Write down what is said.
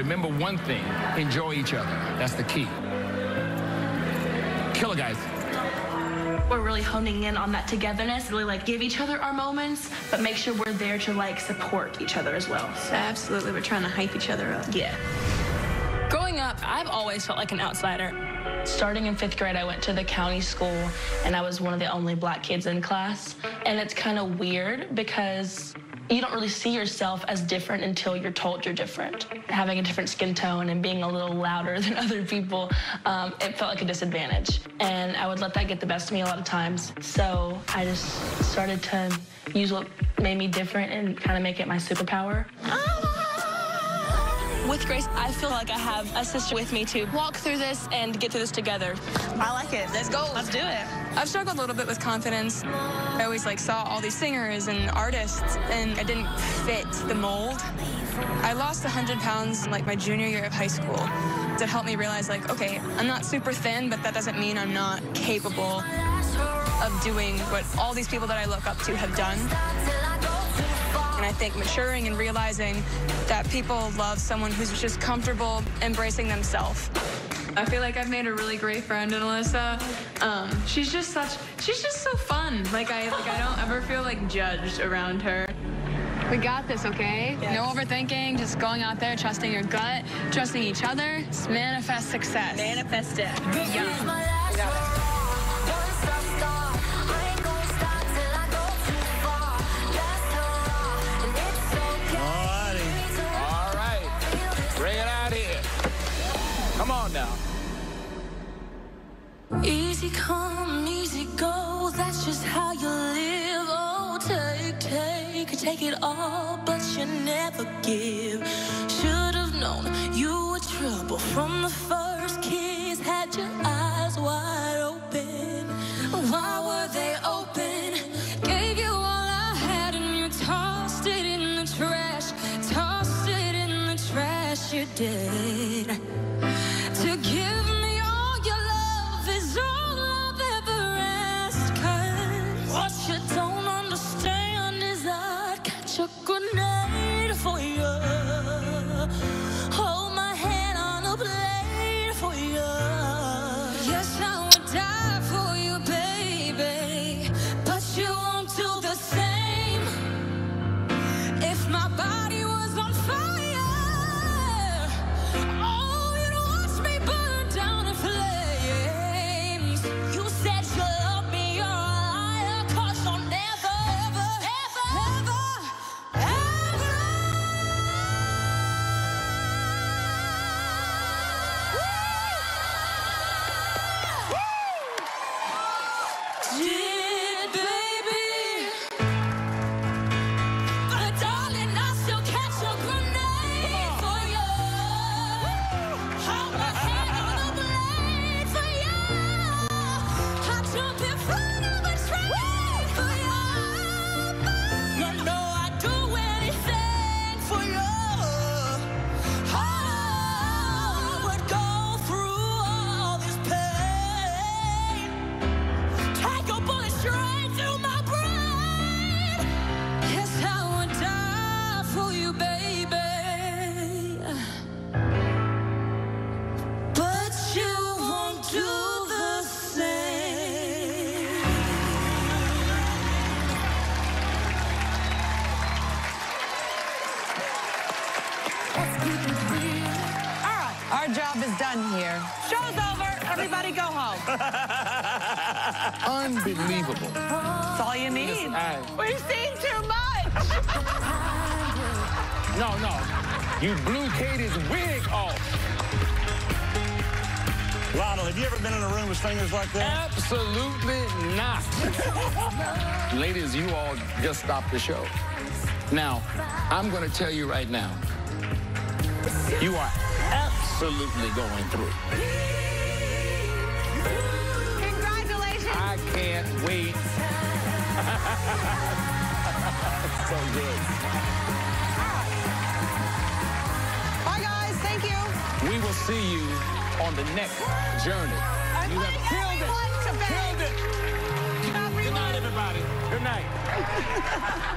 Remember one thing, enjoy each other. That's the key. Killer guys. We're really honing in on that togetherness, really like give each other our moments, but make sure we're there to like support each other as well. So absolutely, we're trying to hype each other up. Yeah. Growing up, I've always felt like an outsider. Starting in 5th grade, I went to the county school and I was one of the only black kids in class. And it's kind of weird because you don't really see yourself as different until you're told you're different. Having a different skin tone and being a little louder than other people, it felt like a disadvantage. And I would let that get the best of me a lot of times. So I just started to use what made me different and kind of make it my superpower. With Grace, I feel like I have a sister with me to walk through this and get through this together. I like it. Let's go. Let's do it. I've struggled a little bit with confidence. I always like saw all these singers and artists, and I didn't fit the mold. I lost 100 pounds like my junior year of high school. It helped me realize like, okay, I'm not super thin, but that doesn't mean I'm not capable of doing what all these people that I look up to have done. And I think maturing and realizing that people love someone who's just comfortable embracing themselves. I feel like I've made a really great friend in Alyssa. She's just so fun. Like I don't ever feel like judged around her. We got this, okay? Yes. No overthinking, just going out there, trusting your gut, trusting each other. Just manifest success. Manifest it. Yeah. Come on now. Easy come, easy go, that's just how you live. Oh, take it all, but you never give. Should have known you were trouble from the first kiss. Had your eyes wide open, why were they open? Gave you all I had and you tossed it in the trash. Tossed it in the trash, you did. To give me all your love is all I've ever asked. 'Cause what you don't understand is I got your good night for you. Hold my hand on a plate for you. Yes, I would die for you, baby, but you won't do the same. If my body was on fire, oh, here. Show's over. Everybody go home. Unbelievable. That's all you need. We've seen too much. No. You blew Katie's wig off. Ronald, have you ever been in a room with singers like that? Absolutely not. Ladies, you all just stopped the show. Now, I'm going to tell you right now, you are absolutely going through. Congratulations. I can't wait. So good. Bye, guys. Thank you. We will see you on the next journey. You have killed it. Killed it. Good night, everybody. Good night.